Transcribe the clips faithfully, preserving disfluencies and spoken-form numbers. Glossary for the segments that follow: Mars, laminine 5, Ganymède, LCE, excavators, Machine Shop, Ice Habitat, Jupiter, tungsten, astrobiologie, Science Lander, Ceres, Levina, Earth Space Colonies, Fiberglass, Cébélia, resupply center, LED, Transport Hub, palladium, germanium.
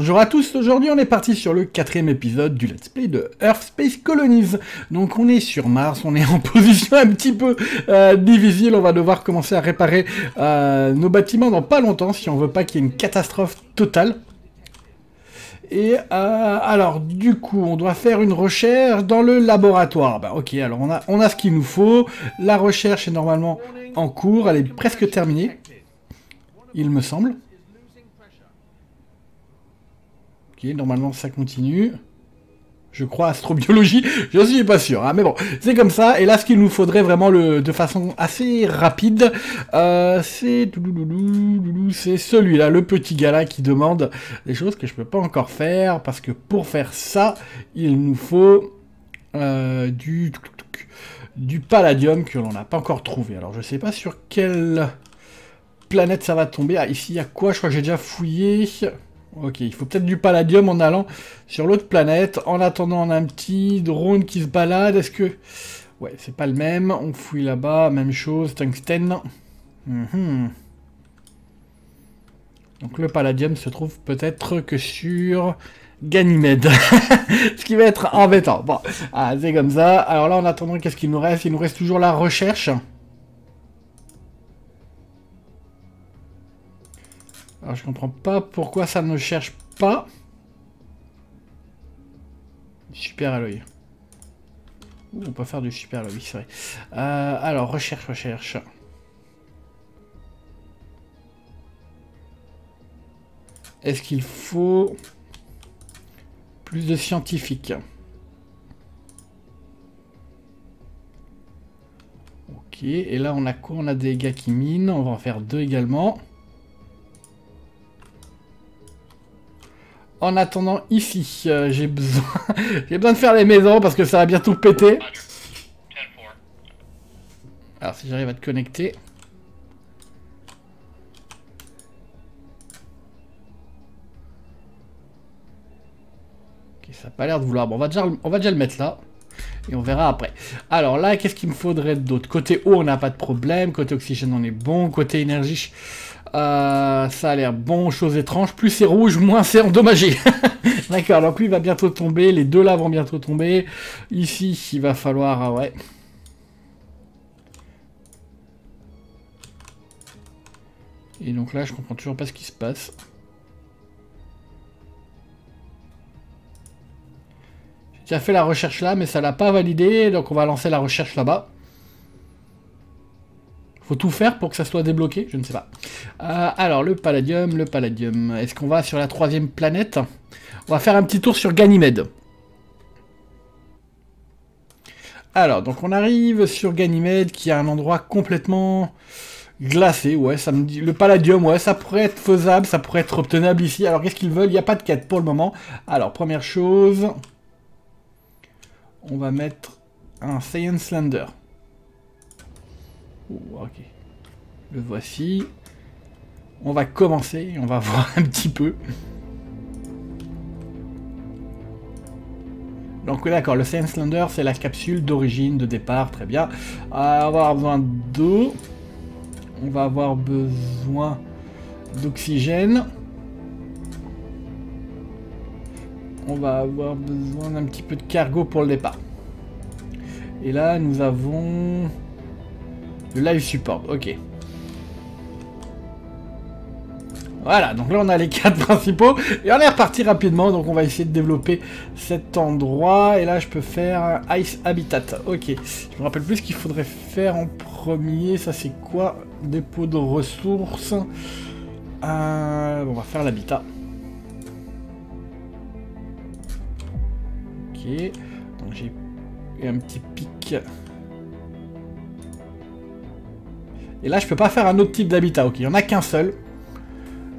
Bonjour à tous, aujourd'hui on est parti sur le quatrième épisode du Let's Play de Earth Space Colonies. Donc on est sur Mars, on est en position un petit peu euh, difficile, on va devoir commencer à réparer euh, nos bâtiments dans pas longtemps si on veut pas qu'il y ait une catastrophe totale. Et euh, alors du coup on doit faire une recherche dans le laboratoire. Bah ok, alors on a, on a ce qu'il nous faut, la recherche est normalement en cours, elle est presque terminée, il me semble. Okay, normalement ça continue, je crois, astrobiologie, je suis pas sûr, hein, mais bon, c'est comme ça, et là ce qu'il nous faudrait vraiment le, de façon assez rapide, euh, c'est c'est celui-là, le petit gars là qui demande des choses que je peux pas encore faire, parce que pour faire ça, il nous faut euh, du, du palladium que l'on n'a pas encore trouvé, alors je sais pas sur quelle planète ça va tomber. Ah, ici il y a quoi, je crois que j'ai déjà fouillé. Ok, il faut peut-être du palladium en allant sur l'autre planète. En attendant, on a un petit drone qui se balade. Est-ce que... Ouais, c'est pas le même. On fouille là-bas, même chose, tungsten. Mm-hmm. Donc le palladium se trouve peut-être que sur Ganymède. Ce qui va être embêtant. Bon, ah, c'est comme ça. Alors là, en attendant, qu'est-ce qu'il nous reste? Il nous reste toujours la recherche. Alors je comprends pas pourquoi ça ne cherche pas. Super alloy. Ouh, on peut faire du super alloy, c'est vrai. Euh, alors recherche, recherche. Est-ce qu'il faut plus de scientifiques? Ok, et là on a quoi? On a des gars qui minent, on va en faire deux également. En attendant, ici, euh, j'ai besoin, j'ai besoin de faire les maisons parce que ça va bientôt péter. Alors si j'arrive à te connecter. Ok, ça n'a pas l'air de vouloir. Bon, on va déjà, on va déjà le mettre là. Et on verra après. Alors là, qu'est-ce qu'il me faudrait d'autre? Côté eau, on n'a pas de problème. Côté oxygène, on est bon. Côté énergie... Euh, ça a l'air bon, chose étrange, plus c'est rouge, moins c'est endommagé. D'accord, alors puis il va bientôt tomber, les deux là vont bientôt tomber. Ici, il va falloir, ah ouais. Et donc là, je comprends toujours pas ce qui se passe. J'ai déjà fait la recherche là, mais ça l'a pas validé, donc on va lancer la recherche là-bas. Faut tout faire pour que ça soit débloqué, je ne sais pas. Euh, alors le palladium, le palladium. Est-ce qu'on va sur la troisième planète? On va faire un petit tour sur Ganymède. Alors donc on arrive sur Ganymède qui a un endroit complètement glacé. Ouais, ça me dit le palladium. Ouais, ça pourrait être faisable, ça pourrait être obtenable ici. Alors qu'est-ce qu'ils veulent? Il n'y a pas de quête pour le moment. Alors première chose, on va mettre un Science Lander. Oh, ok, le voici. On va commencer, on va voir un petit peu. Donc d'accord, le Science Lander c'est la capsule d'origine, de départ, très bien. Euh, on va avoir besoin d'eau. On va avoir besoin d'oxygène. On va avoir besoin d'un petit peu de cargo pour le départ. Et là nous avons... le live support, ok. Voilà, donc là on a les quatre principaux. Et on est reparti rapidement, donc on va essayer de développer cet endroit. Et là je peux faire un Ice Habitat, ok. Je me rappelle plus ce qu'il faudrait faire en premier. Ça c'est quoi? Dépôt de ressources. Euh, on va faire l'habitat. Ok, donc j'ai un petit pic... Et là, je peux pas faire un autre type d'habitat. Ok, il n'y en a qu'un seul.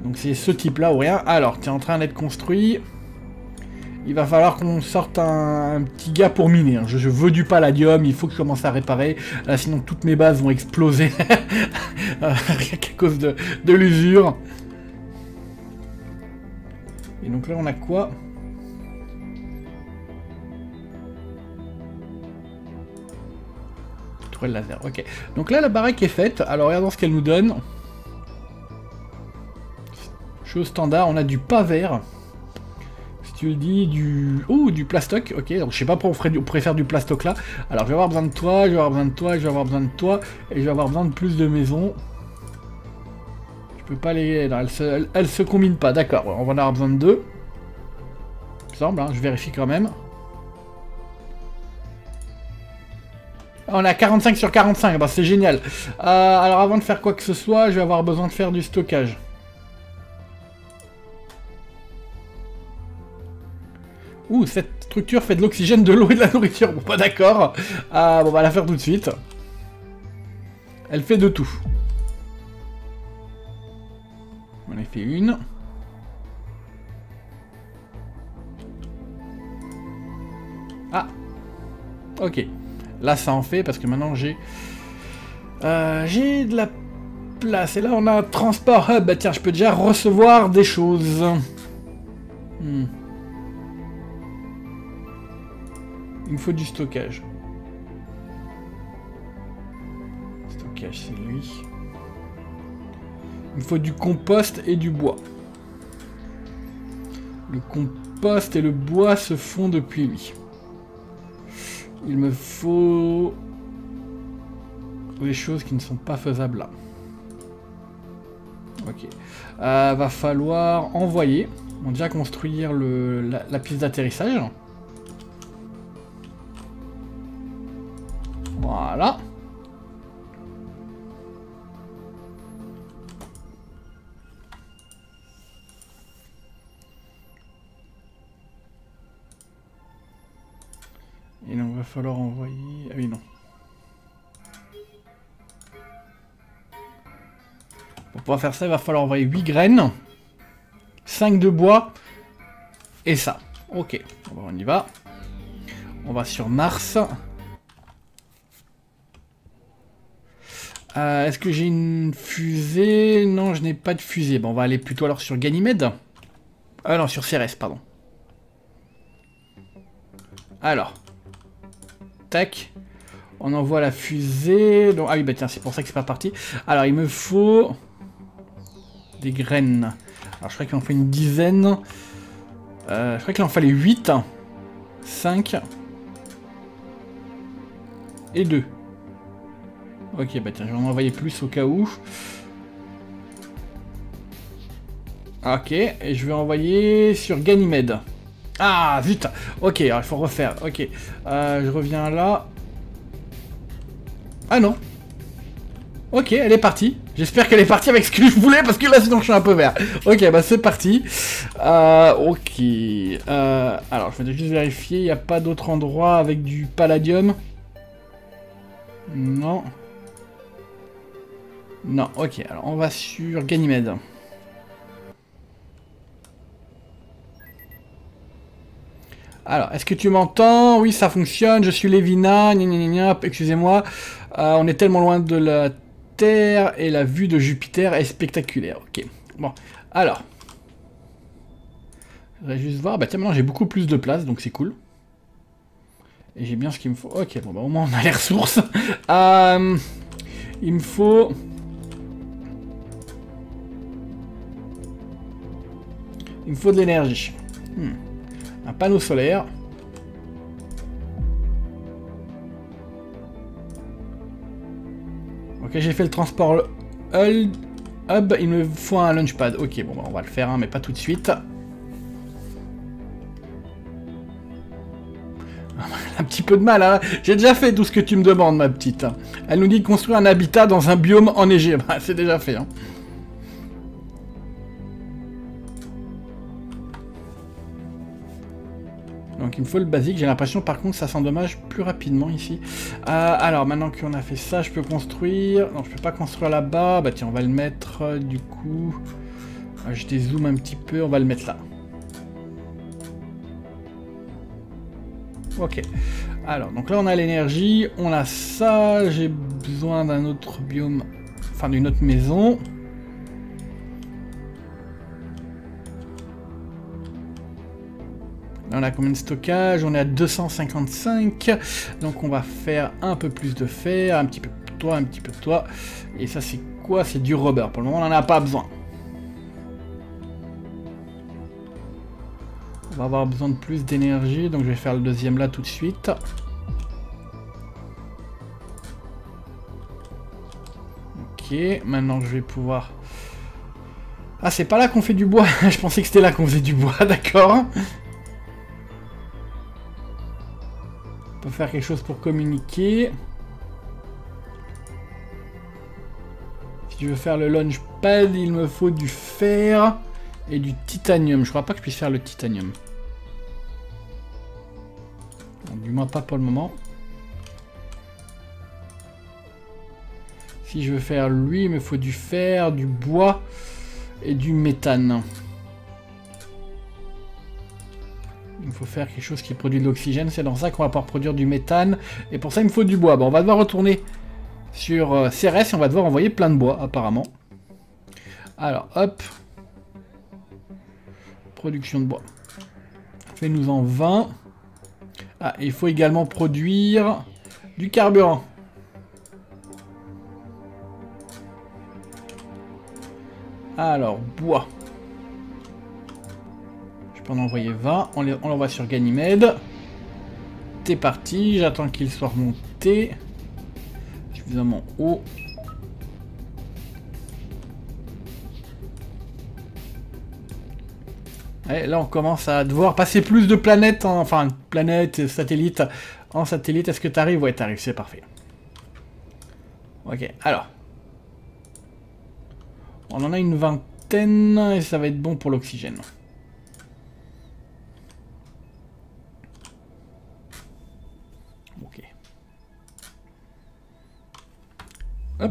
Donc c'est ce type-là ou rien. Alors, tu es en train d'être construit. Il va falloir qu'on sorte un, un petit gars pour miner. Hein. Je, je veux du palladium, il faut que je commence à réparer. Là, sinon, toutes mes bases vont exploser. Rien qu'à cause de, de l'usure. Et donc là, on a quoi? Le laser, ok. Donc là, la baraque est faite. Alors, regardons ce qu'elle nous donne. Chose standard, on a du pas vert. tu le dis, du... Oh, du plastoc, ok, donc je sais pas pourquoi on, ferait du... on pourrait faire du plastoc là. Alors je vais avoir besoin de toi, je vais avoir besoin de toi, je vais avoir besoin de toi, et je vais avoir besoin de plus de maisons. Je peux pas les... Non, elles se, elles, elles se combinent pas, d'accord, on va en avoir besoin de deux. Il me semble, hein, je vérifie quand même. On a quarante-cinq sur quarante-cinq, bah c'est génial. Euh, alors avant de faire quoi que ce soit, je vais avoir besoin de faire du stockage. Ouh, cette structure fait de l'oxygène, de l'eau et de la nourriture. Bon, pas d'accord. Euh, bon, on va la faire tout de suite. Elle fait de tout. On en fait une. Ah. Ok. Là, ça en fait parce que maintenant j'ai euh, j'ai de la place. Et là, on a un Transport Hub. Bah, tiens, je peux déjà recevoir des choses. Hmm. Il me faut du stockage. Stockage, c'est lui. Il me faut du compost et du bois. Le compost et le bois se font depuis lui. Il me faut des choses qui ne sont pas faisables là. Ok. Euh, va falloir envoyer. On va déjà construire le, la, la piste d'atterrissage. Voilà. Et donc il va falloir envoyer... Ah oui, non. Pour pouvoir faire ça, il va falloir envoyer huit graines, cinq de bois, et ça. Ok, bon, on y va. On va sur Mars. Euh, Est-ce que j'ai une fusée? Non, je n'ai pas de fusée. Bon, on va aller plutôt alors sur Ganymède. Ah non, sur Ceres, pardon. Alors. Tac. On envoie la fusée. Donc, ah oui, bah tiens, c'est pour ça que c'est pas parti. Alors, il me faut... des graines. Alors, je crois qu'il en faut une dizaine. Euh, je crois qu'il en fallait huit. cinq. Et deux. Ok, bah tiens, je vais en envoyer plus au cas où. Ok, et je vais envoyer sur Ganymède. Ah, vite. Ok, alors il faut refaire. Ok, euh, je reviens là. Ah non. Ok, elle est partie. J'espère qu'elle est partie avec ce que je voulais, parce que là, sinon, je suis un peu vert. Ok, bah c'est parti. Euh, ok. Euh, alors, je vais juste vérifier, il n'y a pas d'autre endroit avec du palladium. Non. Non, ok, alors on va sur Ganymède. Alors, est-ce que tu m'entends? Oui, ça fonctionne, je suis Levina, excusez-moi. Euh, on est tellement loin de la Terre et la vue de Jupiter est spectaculaire. Ok, bon, alors. Je vais juste voir, bah tiens, maintenant j'ai beaucoup plus de place, donc c'est cool. Et j'ai bien ce qu'il me faut. Ok, bon, bah au moins on a les ressources. euh, il me faut... Il me faut de l'énergie. Hmm. Un panneau solaire. Ok, j'ai fait le transport hub. Il me faut un launchpad. Ok, bon, bah, on va le faire, hein, mais pas tout de suite. Un petit peu de mal, hein. J'ai déjà fait tout ce que tu me demandes, ma petite. Elle nous dit de construire un habitat dans un biome enneigé. Bah, c'est déjà fait, hein. Donc il me faut le basique, j'ai l'impression par contre ça s'endommage plus rapidement ici. Euh, alors maintenant qu'on a fait ça, je peux construire... Non, je peux pas construire là-bas, bah tiens on va le mettre euh, du coup... Euh, je dézoome un petit peu, on va le mettre là. Ok, alors donc là on a l'énergie, on a ça, j'ai besoin d'un autre biome, enfin d'une autre maison... On a combien de stockage? On est à deux cent cinquante-cinq. Donc on va faire un peu plus de fer. Un petit peu de toi, un petit peu de toi. Et ça c'est quoi? C'est du rubber. Pour le moment on n'en a pas besoin. On va avoir besoin de plus d'énergie, donc je vais faire le deuxième là tout de suite. Ok, maintenant je vais pouvoir... Ah, c'est pas là qu'on fait du bois. Je pensais que c'était là qu'on faisait du bois, d'accord. On peut faire quelque chose pour communiquer. Si je veux faire le launch pad, il me faut du fer et du titanium. Je crois pas que je puisse faire le titanium. Non, du moins pas pour le moment. Si je veux faire lui, il me faut du fer, du bois... et du méthane. Il faut faire quelque chose qui produit de l'oxygène. C'est dans ça qu'on va pouvoir produire du méthane. Et pour ça, il me faut du bois. Bon, on va devoir retourner sur Ceres et on va devoir envoyer plein de bois, apparemment. Alors, hop. Production de bois. Fais-nous en vingt. Ah, il faut également produire du carburant. Alors, bois. Je peux en envoyer vingt. On l'envoie sur Ganymède. T'es parti. J'attends qu'il soit remonté. Suffisamment haut. Allez, là, on commence à devoir passer plus de planètes. En, enfin, planètes, satellites. En satellite, est-ce que t'arrives? Ouais, t'arrives. C'est parfait. Ok, alors. On en a une vingtaine et ça va être bon pour l'oxygène. Ok. Hop.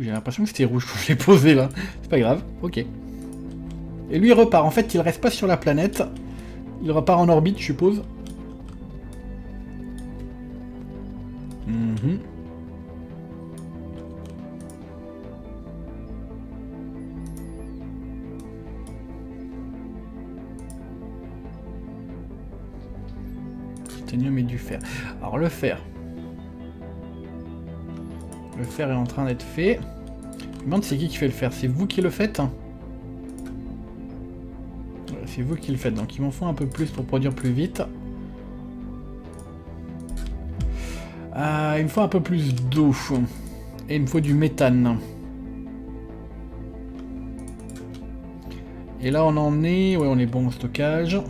J'ai l'impression que c'était rouge quand je l'ai posé là. C'est pas grave. Ok. Et lui il repart. En fait, il reste pas sur la planète. Il repart en orbite, je suppose. Mhm. Et du fer. Alors le fer. Le fer est en train d'être fait. Je me demande c'est qui qui fait le fer. C'est vous qui le faites? C'est vous qui le faites. Donc il m'en faut un peu plus pour produire plus vite. Euh, il me faut un peu plus d'eau. Et il me faut du méthane. Et là on en est... Ouais, on est bon au stockage.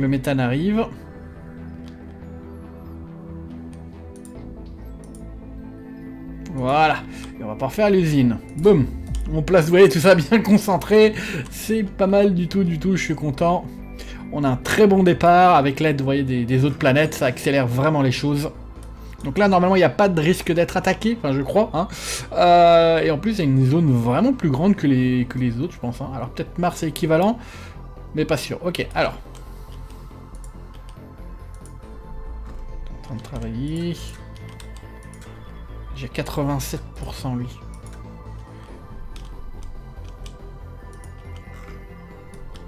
Le méthane arrive. Voilà. Et on va pas refaire l'usine. Boum. On place, vous voyez, tout ça bien concentré. C'est pas mal du tout, du tout. Je suis content. On a un très bon départ avec l'aide, vous voyez, des, des autres planètes. Ça accélère vraiment les choses. Donc là, normalement, il n'y a pas de risque d'être attaqué. Enfin, je crois. Hein. Euh, et en plus, il y a une zone vraiment plus grande que les, que les autres, je pense. Hein. Alors, peut-être Mars est équivalent. Mais pas sûr. Ok, alors. De travailler. J'ai quatre-vingt-sept pour cent lui.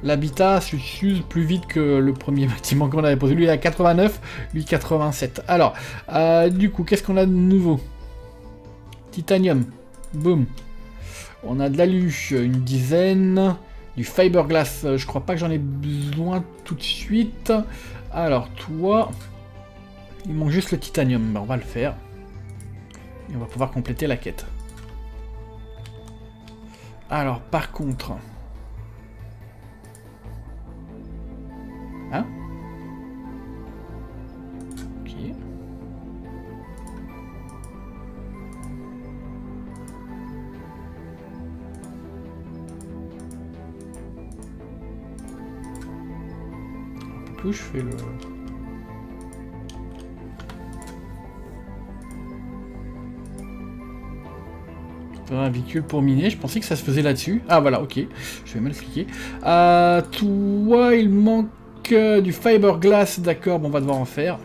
L'habitat s'use plus vite que le premier bâtiment qu'on avait posé. Lui est à quatre-vingt-neuf, lui quatre-vingt-sept. Alors, euh, du coup, qu'est-ce qu'on a de nouveau? Titanium. Boum. On a de l'alu, une dizaine. Du fiberglass, je crois pas que j'en ai besoin tout de suite. Alors, toi... Il manque juste le titanium, ben, on va le faire. Et on va pouvoir compléter la quête. Alors, par contre... Hein? Ok. Un peu plus, je fais le... un véhicule pour miner, je pensais que ça se faisait là-dessus. Ah voilà, ok, je vais mal cliquer. Euh, toi, il manque euh, du fiberglass, d'accord, bon, on va devoir en faire.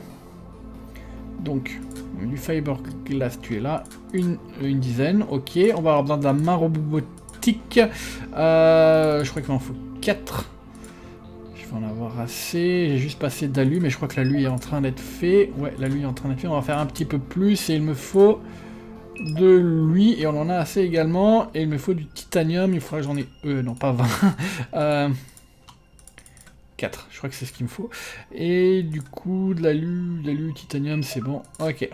Donc, du fiberglass, tu es là, une, une dizaine, ok, on va avoir besoin de la main robotique. Euh, je crois qu'il m'en faut quatre. Je en avoir assez. J'ai juste passé d'alu, mais je crois que l'alu est en train d'être fait. Ouais, l'alu est en train d'être fait. On va en faire un petit peu plus et il me faut de lui. Et on en a assez également. Et il me faut du titanium. Il faudra que j'en ai... Euh, non, pas vingt. euh... quatre. Je crois que c'est ce qu'il me faut. Et du coup, de l'alu, de l'alu, titanium, c'est bon. Ok.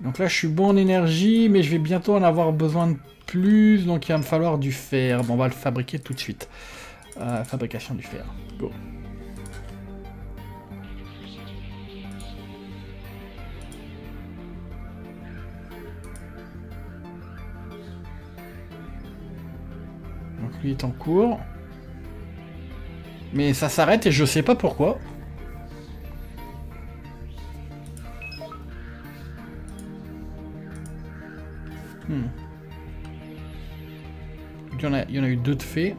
Donc là, je suis bon en énergie, mais je vais bientôt en avoir besoin de plus, donc il va me falloir du fer. Bon, on va le fabriquer tout de suite. Euh, fabrication du fer. Go. Donc lui est en cours. Mais ça s'arrête et je sais pas pourquoi. Hmm. Il y en a, il y en a eu deux de faits.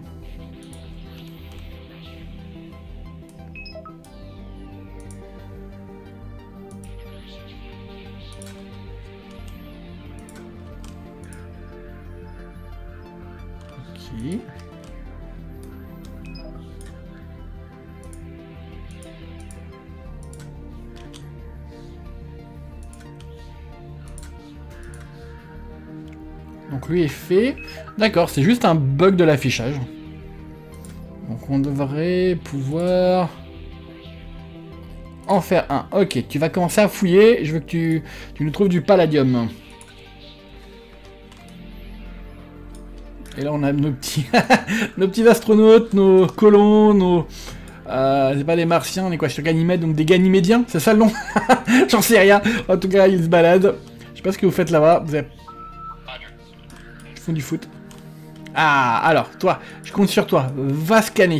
Ok. Donc lui est fait. D'accord, c'est juste un bug de l'affichage. Donc on devrait pouvoir en faire un. Ok, tu vas commencer à fouiller. Je veux que tu, tu nous trouves du palladium. Et là on a nos petits, nos petits astronautes, nos colons, nos... Euh, c'est pas des martiens, on est quoi sur Ganymède, donc des ganymédiens, c'est ça le nom? J'en sais rien. En tout cas, ils se baladent. Je sais pas ce que vous faites là-bas. Vous avez... du foot. Ah, alors, toi, je compte sur toi. Va scanner.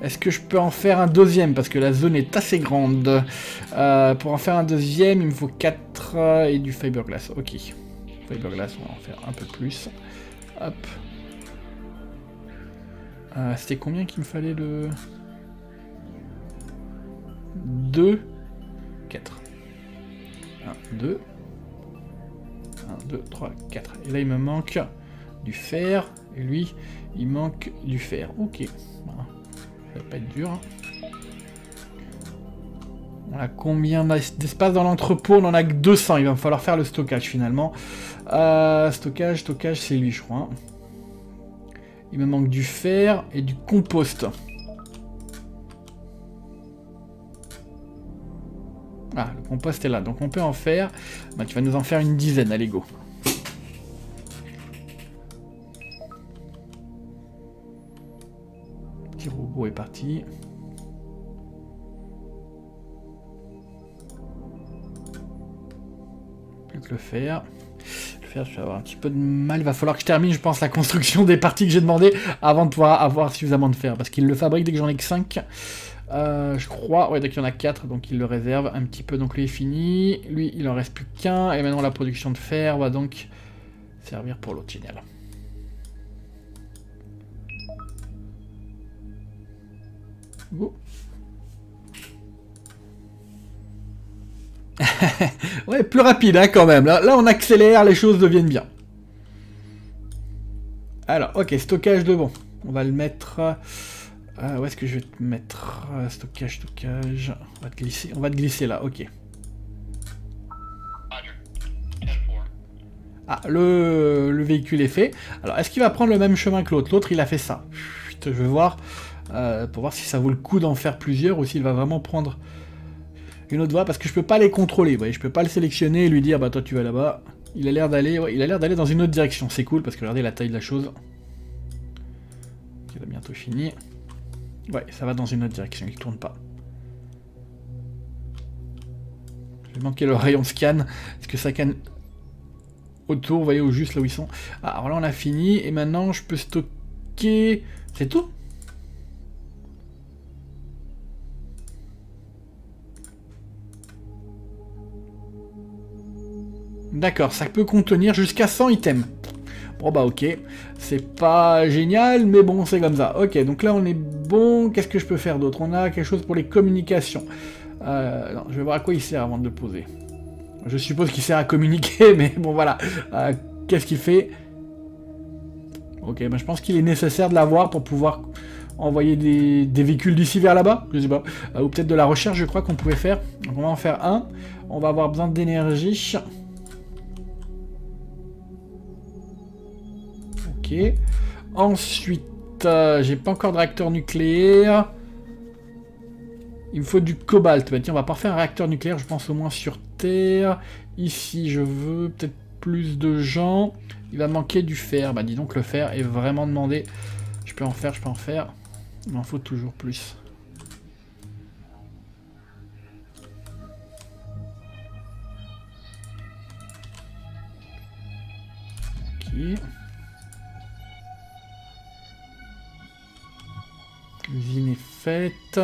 Est-ce que je peux en faire un deuxième? Parce que la zone est assez grande. Euh, pour en faire un deuxième, il me faut quatre et du fiberglass. Ok. Fiberglass, on va en faire un peu plus. Hop. Euh, C'était combien qu'il me fallait de... deux, quatre. un, deux. un, deux, trois, quatre. Et là, il me manque du fer. Et lui, il manque du fer. Ok. Ça va pas être dur. On a combien d'espace dans l'entrepôt? On en a que deux cents. Il va me falloir faire le stockage, finalement. Euh, stockage, stockage, c'est lui, je crois. Il me manque du fer et du compost. Ah, le compost est là, donc on peut en faire. Bah, tu vas nous en faire une dizaine, allez go. Le petit robot est parti. Plus que le fer. Le fer, je vais avoir un petit peu de mal. Il va falloir que je termine, je pense, la construction des parties que j'ai demandé avant de pouvoir avoir suffisamment de fer. Parce qu'il le fabrique dès que j'en ai que cinq. Euh, je crois, ouais, dès qu'il y en a quatre, donc il le réserve un petit peu, donc lui est fini, lui il en reste plus qu'un, et maintenant la production de fer va donc servir pour l'autre, génial. Go. Ouais, plus rapide hein, quand même, là, là on accélère, les choses deviennent bien. Alors, ok, stockage de bon, on va le mettre... Ah, où est-ce que je vais te mettre? Stockage, stockage... On va te glisser, on va te glisser là, ok. Ah, le, le véhicule est fait. Alors, est-ce qu'il va prendre le même chemin que l'autre? L'autre, il a fait ça. Chut, je vais voir, euh, pour voir si ça vaut le coup d'en faire plusieurs, ou s'il va vraiment prendre une autre voie, parce que je peux pas les contrôler, vous voyez, je peux pas le sélectionner et lui dire, bah toi tu vas là-bas. Il a l'air d'aller, ouais, il a l'air d'aller dans une autre direction, c'est cool, parce que regardez la taille de la chose. Il a bientôt fini. Ouais, ça va dans une autre direction, il tourne pas. J'ai manqué le rayon de scan. Est-ce que ça canne autour, vous voyez, ou juste là où ils sont? Ah, alors là, on a fini, et maintenant, je peux stocker... C'est tout? D'accord, ça peut contenir jusqu'à cent items. Oh bah ok, c'est pas génial, mais bon, c'est comme ça. Ok, donc là on est bon, qu'est-ce que je peux faire d'autre? On a quelque chose pour les communications. Euh, non, je vais voir à quoi il sert avant de le poser. Je suppose qu'il sert à communiquer, mais bon voilà. Euh, qu'est-ce qu'il fait? Ok, bah je pense qu'il est nécessaire de l'avoir pour pouvoir envoyer des, des véhicules d'ici vers là-bas, je sais pas. Euh, ou peut-être de la recherche, je crois qu'on pouvait faire. Donc on va en faire un. On va avoir besoin d'énergie. Ok. Ensuite, euh, j'ai pas encore de réacteur nucléaire. Il me faut du cobalt. Bah tiens, on va pas refaire un réacteur nucléaire, je pense au moins sur Terre. Ici, je veux peut-être plus de gens. Il va manquer du fer. Bah dis donc, le fer est vraiment demandé. Je peux en faire, je peux en faire. Il m'en faut toujours plus. Ok. L'usine est faite.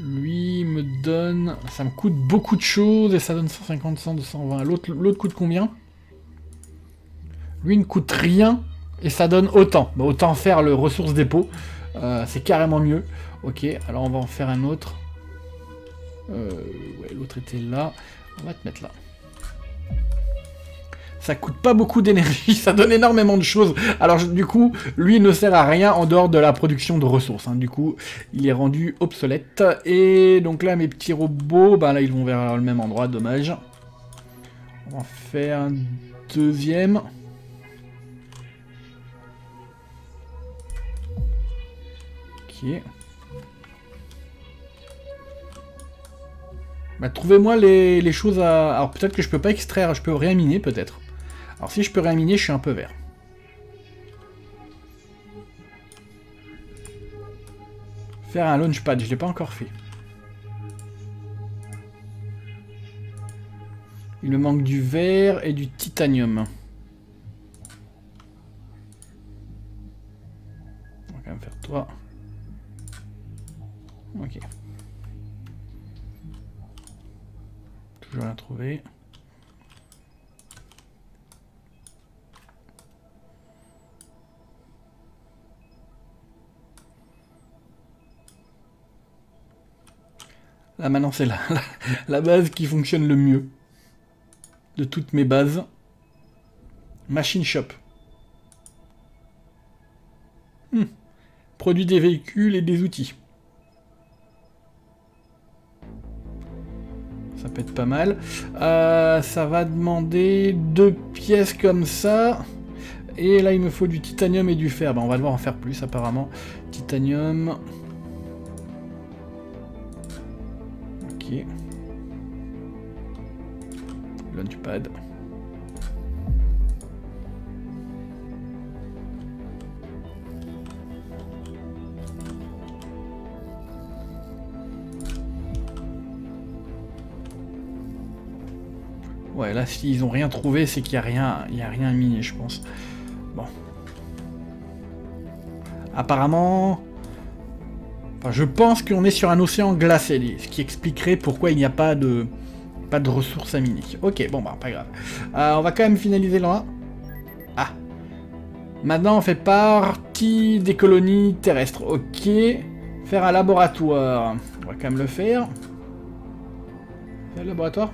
Lui me donne... Ça me coûte beaucoup de choses et ça donne cent cinquante, cent, deux cent vingt. L'autre l'autre coûte combien? Lui ne coûte rien et ça donne autant. Bah, autant faire le ressource dépôt. Euh, c'est carrément mieux. Ok, alors on va en faire un autre. Euh, ouais, l'autre était là. On va te mettre là. Ça coûte pas beaucoup d'énergie, ça donne énormément de choses. Alors je, du coup, lui ne sert à rien en dehors de la production de ressources. Hein. Du coup, il est rendu obsolète. Et donc là, mes petits robots, bah là, ils vont vers le même endroit, dommage. On va en faire un deuxième. Ok. Bah trouvez-moi les, les choses à... Alors peut-être que je peux pas extraire, je peux rien miner peut-être. Alors si je peux rien miner, je suis un peu vert. Faire un launchpad, je l'ai pas encore fait. Il me manque du verre et du titanium. On va quand même faire toi. Ok. Toujours rien trouvé. Là maintenant c'est la, la, la base qui fonctionne le mieux de toutes mes bases. Machine Shop. Hmm. Produit des véhicules et des outils. Ça peut être pas mal. Euh, ça va demander deux pièces comme ça. Et là il me faut du titanium et du fer. Ben, on va devoir en faire plus apparemment. Titanium... Launchpad. Ouais, là s'ils ont rien trouvé, c'est qu'il y a rien, il y a rien à miner, je pense. Bon. Apparemment. Enfin, je pense qu'on est sur un océan glacé, ce qui expliquerait pourquoi il n'y a pas de, pas de ressources à miner. Ok, bon bah, pas grave. Euh, on va quand même finaliser là. Ah. Maintenant, on fait partie des colonies terrestres. Ok. Faire un laboratoire. On va quand même le faire. Faire le laboratoire.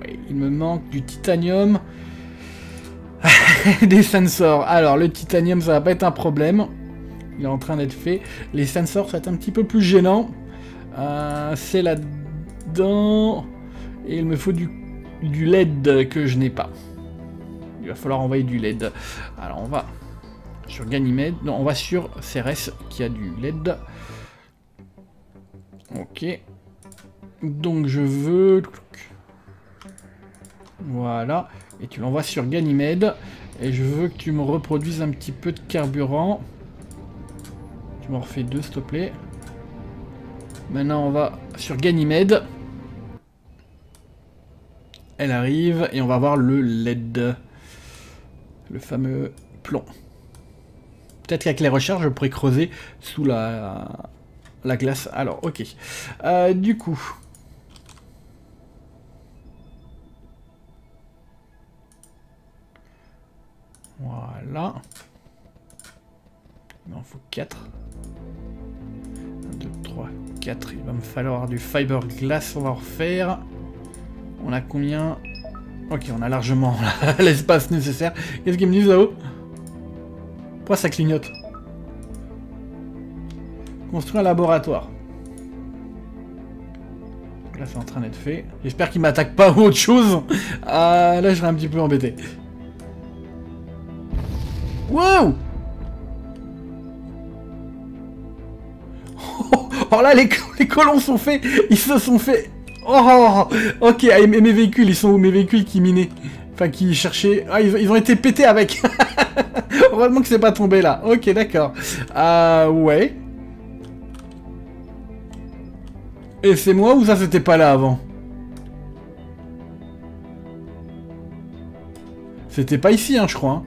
Ouais, il me manque du titanium. Des sensors. Alors, le titanium, ça va pas être un problème. Il est en train d'être fait. Les sensors, ça va être un petit peu plus gênant. Euh, c'est là-dedans. Et il me faut du, du L E D que je n'ai pas. Il va falloir envoyer du L E D. Alors, on va sur Ganymède. Non, on va sur Ceres qui a du L E D. Ok. Donc, je veux... Voilà. Et tu l'envoies sur Ganymède. Et je veux que tu me reproduises un petit peu de carburant. Je m'en refais deux, s'il te plaît. Maintenant, on va sur Ganymède. Elle arrive et on va voir le L E D. Le fameux plomb. Peut-être qu'avec les recherches, je pourrais creuser sous la, la glace. Alors, ok. Euh, du coup... Voilà. Il m'en faut quatre. un, deux, trois, quatre. Il va me falloir du fiberglass. On va en refaire. On a combien? Ok, on a largement l'espace nécessaire. Qu'est-ce qu'ils me disent là-haut? Pourquoi ça clignote? Construire un laboratoire. Là, c'est en train d'être fait. J'espère qu'ils m'attaquent pas ou autre chose. Euh, là, je serais un petit peu embêté. Wow! Oh, oh là, les, les colons sont faits. Ils se sont faits. Oh, ok, et mes véhicules, ils sont où? Mes véhicules qui minaient. Enfin, qui cherchaient... Ah, ils, ils ont été pétés avec. Heureusement que c'est pas tombé, là. Ok, d'accord. Euh, ouais. Et c'est moi ou ça, c'était pas là avant? C'était pas ici, hein, je crois. Hein.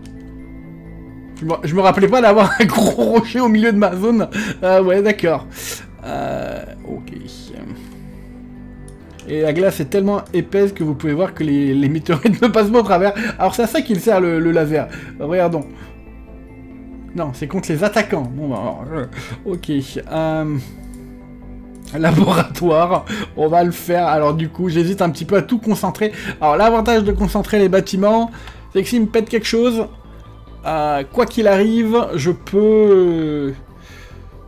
Je, me, je me rappelais pas d'avoir un gros rocher au milieu de ma zone. Euh, ouais, d'accord. Euh, ok. Et la glace est tellement épaisse que vous pouvez voir que les, les météorites ne passent pas au travers. Alors c'est à ça qu'il sert le, le laser. Regardons. Non, c'est contre les attaquants. Bon bah alors, euh, ok. Euh, laboratoire. On va le faire. Alors du coup, j'hésite un petit peu à tout concentrer. Alors l'avantage de concentrer les bâtiments, c'est que s'il me pète quelque chose, euh, quoi qu'il arrive, je peux...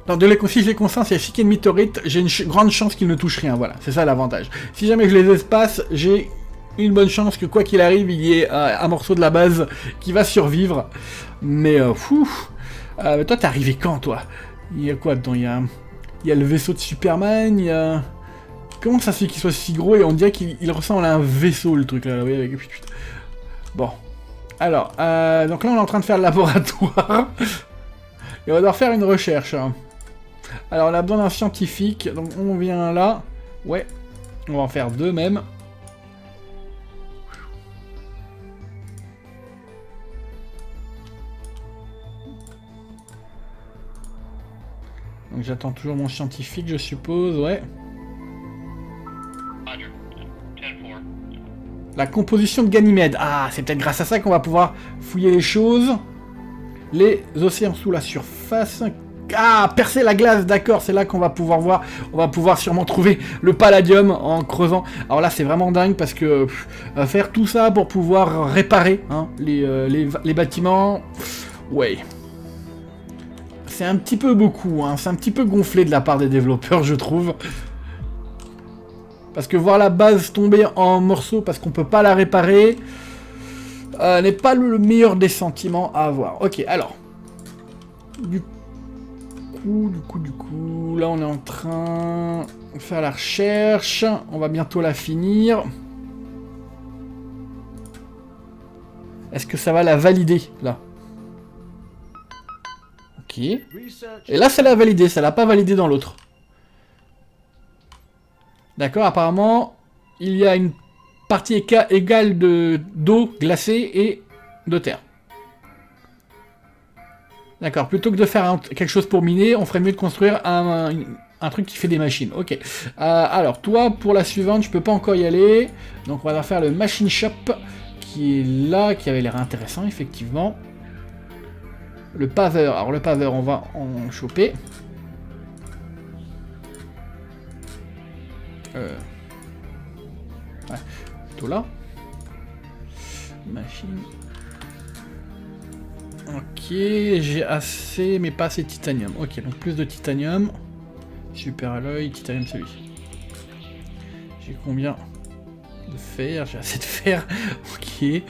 Alors de les si je les concentre, c'est si qu'il y a une météorite, j'ai une ch grande chance qu'ils ne touchent rien, voilà, c'est ça l'avantage. Si jamais je les espace, j'ai une bonne chance que quoi qu'il arrive, il y ait euh, un morceau de la base qui va survivre. Mais, euh, fou, euh, toi t'es arrivé quand, toi? Il y a quoi dedans? Il y a, il y a le vaisseau de Superman, il y a... Comment ça se fait qu'il soit si gros et on dirait qu'il ressemble à un vaisseau, le truc, là, là oui, avec... Bon, alors, euh, donc là on est en train de faire le laboratoire, et on va devoir faire une recherche, hein. Alors on a besoin d'un scientifique, donc on vient là, ouais, on va en faire deux même. Donc j'attends toujours mon scientifique je suppose, ouais. La composition de Ganymède, ah c'est peut-être grâce à ça qu'on va pouvoir fouiller les choses. Les océans sous la surface... Ah, percer la glace, d'accord, c'est là qu'on va pouvoir voir, on va pouvoir sûrement trouver le palladium en creusant. Alors là, c'est vraiment dingue parce que pff, faire tout ça pour pouvoir réparer hein, les, euh, les, les bâtiments, pff, ouais, c'est un petit peu beaucoup, hein, c'est un petit peu gonflé de la part des développeurs, je trouve. Parce que voir la base tomber en morceaux parce qu'on peut pas la réparer euh, n'est pas le meilleur des sentiments à avoir. Ok, alors, du coup... Du coup, du coup, là on est en train de faire la recherche. On va bientôt la finir. Est-ce que ça va la valider, là? Ok. Et là, ça l'a validé. Ça l'a pas validé dans l'autre. D'accord, apparemment, il y a une partie égale de d'eau glacée et de terre. D'accord, plutôt que de faire un, quelque chose pour miner, on ferait mieux de construire un, un, un truc qui fait des machines. Ok. Euh, alors, toi, pour la suivante, je peux pas encore y aller. Donc, on va faire le Machine Shop, qui est là, qui avait l'air intéressant, effectivement. Le paveur. Alors, le paveur, on va en choper. Euh... Ouais, plutôt là. Machine... Ok, j'ai assez, mais pas assez de titanium. Ok, donc plus de titanium. Super alloy, titanium celui. J'ai combien de fer? J'ai assez de fer. Ok.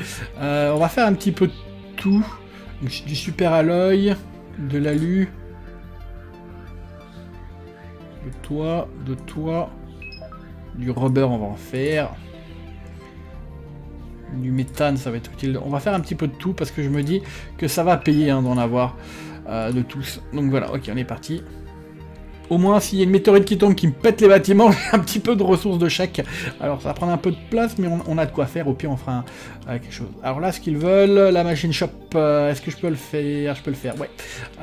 Euh, on va faire un petit peu de tout. Donc, du super alloy, de l'alu. De toi, de toi. Du rubber, on va en faire. Du méthane, ça va être utile. On va faire un petit peu de tout parce que je me dis que ça va payer hein, d'en avoir euh, de tous. Donc voilà, ok, on est parti. Au moins, s'il y a une météorite qui tombe, qui me pète les bâtiments, j'ai un petit peu de ressources de chaque. Alors ça va prendre un peu de place, mais on, on a de quoi faire. Au pire, on fera un, euh, quelque chose. Alors là, ce qu'ils veulent, la machine shop, euh, est-ce que je peux le faire? Je peux le faire, ouais.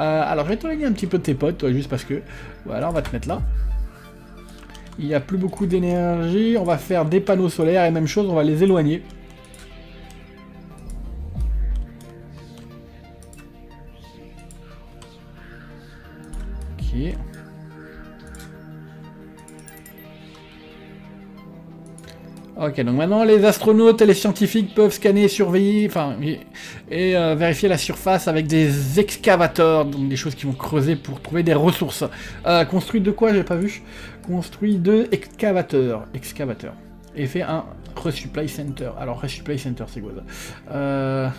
Euh, alors je vais t'enlever un petit peu de tes potes, toi, juste parce que. Voilà, on va te mettre là. Il n'y a plus beaucoup d'énergie. On va faire des panneaux solaires et même chose, on va les éloigner. Ok, donc maintenant les astronautes et les scientifiques peuvent scanner, surveiller, enfin, et euh, vérifier la surface avec des excavators, donc des choses qui vont creuser pour trouver des ressources. Euh, construit de quoi, j'ai pas vu. Construit de excavateurs, excavateurs. Et fait un resupply center. Alors resupply center, c'est quoi ça? euh...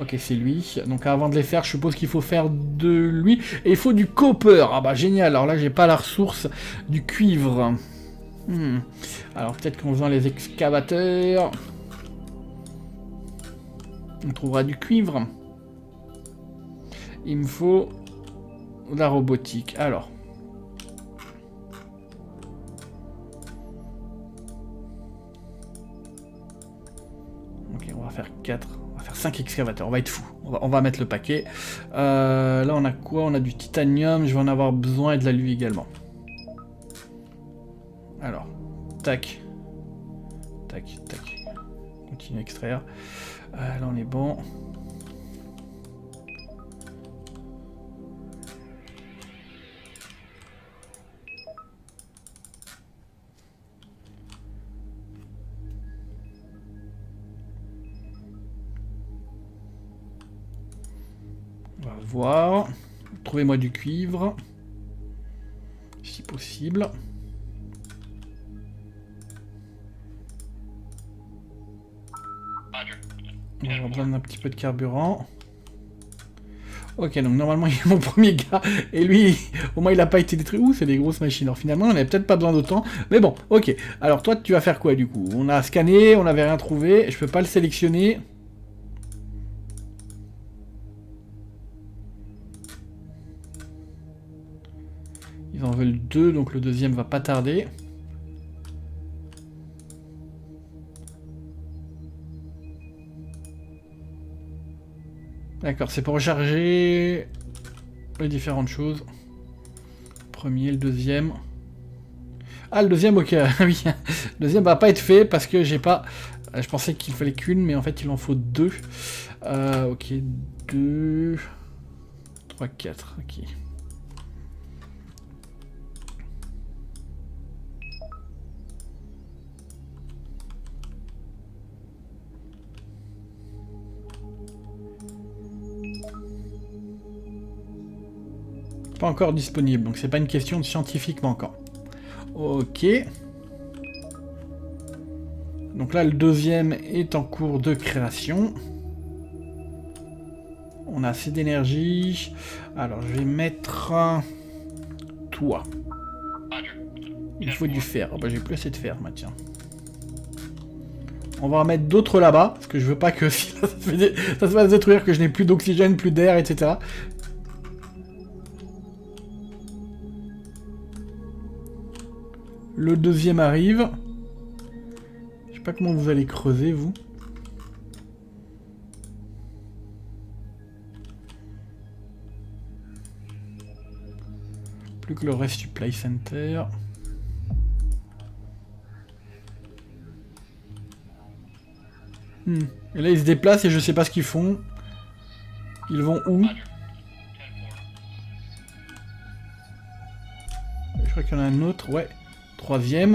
Ok, c'est lui. Donc avant de les faire, je suppose qu'il faut faire de lui. Et il faut du copper. Ah bah génial. Alors là, j'ai pas la ressource du cuivre. Hmm. Alors peut-être qu'en faisant les excavateurs, on trouvera du cuivre. Il me faut de la robotique. Alors. Ok, on va faire quatre. cinq excavateurs, on va être fou, on va, on va mettre le paquet. Euh, là on a quoi? On a du titanium, je vais en avoir besoin et de l'alu également. Alors, tac, tac, tac, continue à extraire. Euh, là on est bon. Voir. Trouvez-moi du cuivre, si possible. On va prendre un petit peu de carburant. Ok, donc normalement il est mon premier gars, et lui, au moins il n'a pas été détruit. Ouh, c'est des grosses machines. Alors finalement, on n'avait peut-être pas besoin d'autant, mais bon, ok. Alors toi, tu vas faire quoi du coup? On a scanné, on n'avait rien trouvé, je peux pas le sélectionner. Ils en veulent deux, donc le deuxième va pas tarder. D'accord, c'est pour recharger les différentes choses. Premier, le deuxième. Ah, le deuxième, ok, oui. Le deuxième va pas être fait parce que j'ai pas... Je pensais qu'il fallait qu'une, mais en fait il en faut deux. Euh, ok, deux... trois, quatre, ok. Pas encore disponible, donc c'est pas une question de scientifiquement encore. Ok. Donc là, le deuxième est en cours de création. On a assez d'énergie. Alors, je vais mettre un toit. Il faut du fer. Oh, bah, j'ai plus assez de fer, tiens. On va en mettre d'autres là-bas, parce que je veux pas que si ça se fasse détruire, que je n'ai plus d'oxygène, plus d'air, et cetera. Le deuxième arrive. Je sais pas comment vous allez creuser, vous. Plus que le resupply center. Hmm. Et là, ils se déplacent et je sais pas ce qu'ils font. Ils vont où? Je crois qu'il y en a un autre, ouais. Troisième.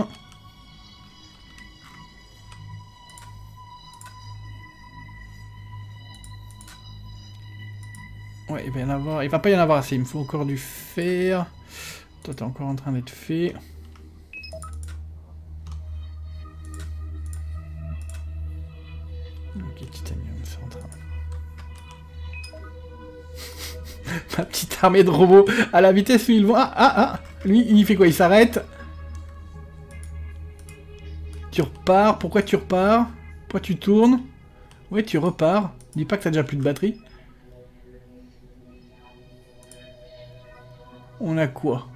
Ouais, il va y en avoir. Il va pas y en avoir assez. Il me faut encore du fer. Toi, t'es encore en train d'être fait. Ok, titanium, c'est en train. Ma petite armée de robots à la vitesse où ils vont. Ah ah ah. Lui, il fait quoi? Il s'arrête. Tu repars, pourquoi tu repars? Pourquoi tu tournes? Ouais, tu repars. Dis pas que t'as déjà plus de batterie. On a quoi?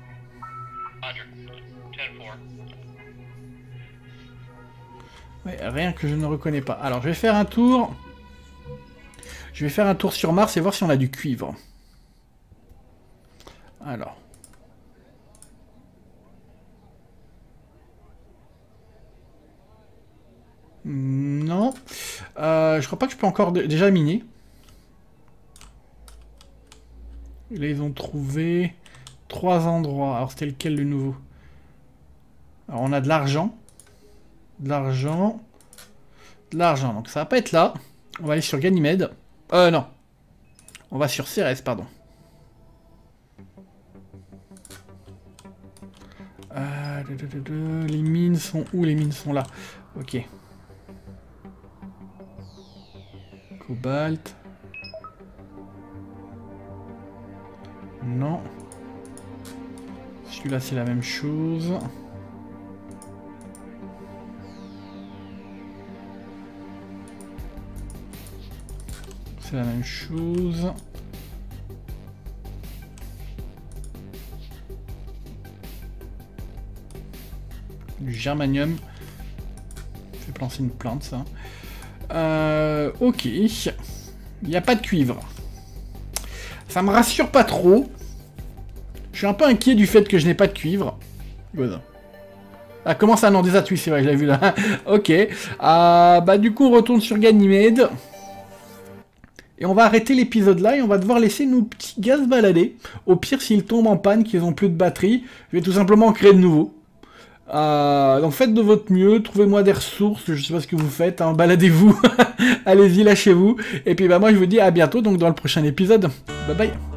Ouais, rien que je ne reconnais pas. Alors, je vais faire un tour. Je vais faire un tour sur Mars et voir si on a du cuivre. Alors... Non, euh, je crois pas que je peux encore déjà miner. Là, ils ont trouvé trois endroits. Alors, c'était lequel le nouveau? Alors, on a de l'argent, de l'argent, de l'argent, donc ça va pas être là. On va aller sur Ganymède. Euh non, on va sur Ceres, pardon. Euh, de, de, de, de, les mines sont où? Les mines sont là. Ok. Cobalt. Non. Celui-là, c'est la même chose. C'est la même chose. Du germanium. Je vais planter une plante, ça. Euh, ok. Il n'y a pas de cuivre. Ça me rassure pas trop. Je suis un peu inquiet du fait que je n'ai pas de cuivre. Voilà. Ah, comment ça? Non, des atouts, c'est vrai, je l'ai vu là. Ok. Euh, bah, du coup, on retourne sur Ganymède. Et on va arrêter l'épisode là et on va devoir laisser nos petits gars se balader. Au pire, s'ils tombent en panne, qu'ils n'ont plus de batterie, je vais tout simplement en créer de nouveau. Euh, donc faites de votre mieux, trouvez-moi des ressources, je sais pas ce que vous faites, hein, baladez-vous, allez-y, lâchez-vous, et puis bah moi je vous dis à bientôt donc dans le prochain épisode, bye bye.